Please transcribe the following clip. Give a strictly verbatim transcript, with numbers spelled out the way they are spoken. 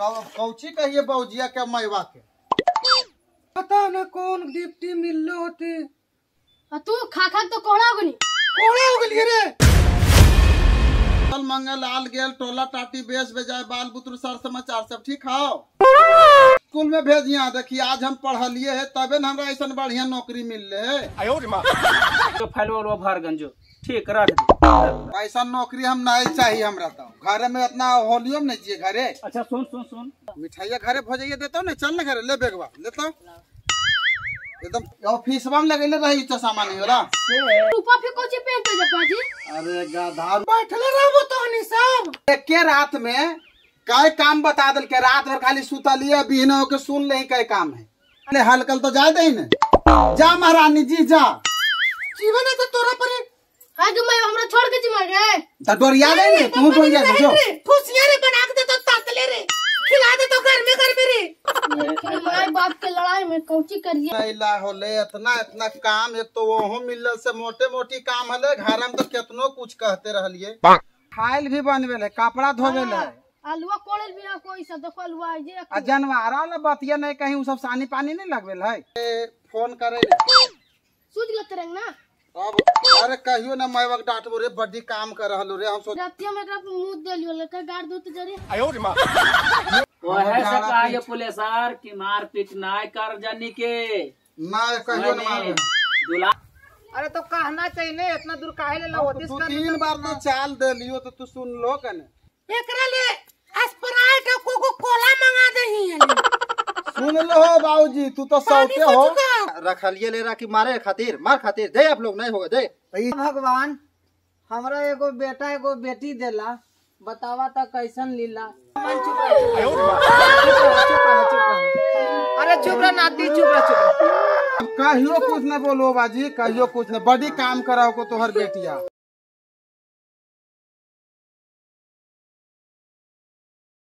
Cauchy कहिए बाबूजिया के मैवा के पता न कौन डिप्टी मिललो होते तू खा खा तो कोड़ा हो गई कोड़ा हो गई रे। कल मंगल लाल गेल टोला टाटी बेच बेजाय बाल बुतरू सर समाचार सब ठीक हाओ स्कूल में भेजिया देखिए आज हम पढ़लिए है तबे न हमरा ऐसा बढ़िया नौकरी मिल ले आयो रे मां तो फैलवलो भर गंजो ठीक रख दे ऐसा नौकरी हम नहीं चाहिए हमरा तो घर में इतना होलियम नहीं जिए घरे। अच्छा सुन सुन सुन मिठाइया घरे भोजइया देतो न चल न घरे ले बेगवा लेतो एकदम ऑफिसवा में लगैले रही तो सामान होला तू कॉफी कोची पेंट दे पाजी। अरे गाधार बैठले रहबो तोहनी सब एके रात में काय काम बता दल के रात भर खाली सुतलिए बिहनो के सुन नहीं काय काम है अरे हलकल तो जा दे न जा महारानी जी जा जीवन तो तोरा पर आज मैं हमरा छोड़ के मर गए त डोरिया गई तू कोन जा जो खुशियां रे बना के तो तातले रे खिला दे तो घर में घर में रे माय बाप के लड़ाई में कौची करिए आइला होले इतना इतना काम एक तो ओहो मिलल से मोटे मोटी काम हले घर में तो कितनो कुछ कहते रहलिए खाइल भी बनबे ले कपड़ा धोबे ले आलुआ कोड़ल भी ना कोई से देखो आलुआ जे आ जानवर वाला बतिया नहीं कहीं उ सब सानी पानी नहीं लगबेल है फोन करे सूझ गत रंग ना अब अरे कहियो ना मैवा डांट रे बड्डी काम कर रहलो रे हम सोच रातिया में एकरा मुंह देलियो लका गाड़ दो त जरे आयो रे मां ओहे से कहियो पुलिस आर की मार पीट नाय कर जानी के ना कहियो ना मार दुला अरे तो कहना चाहिए ने इतना दूर काहे ले लवतिस कर तीन बार तो चाल देलियो तो तू सुन लो कने एकरा ले एस्प्राइट और कोको कोला मंगा देही है सुन लो बाबूजी तू तो सौते हो रखलिए ले राखी मारे खातिर मार खातिर दे आप लोग नहीं होगा दे भगवान हमरा एगो बेटा एगो बेटी देला बतावा त कैसन लीला। अरे चुप रह नाती चुप रह चुप कहियो कुछ न बोलो बाजी कहियो कुछ न बड़ी काम कराओ को तोहर बेटिया।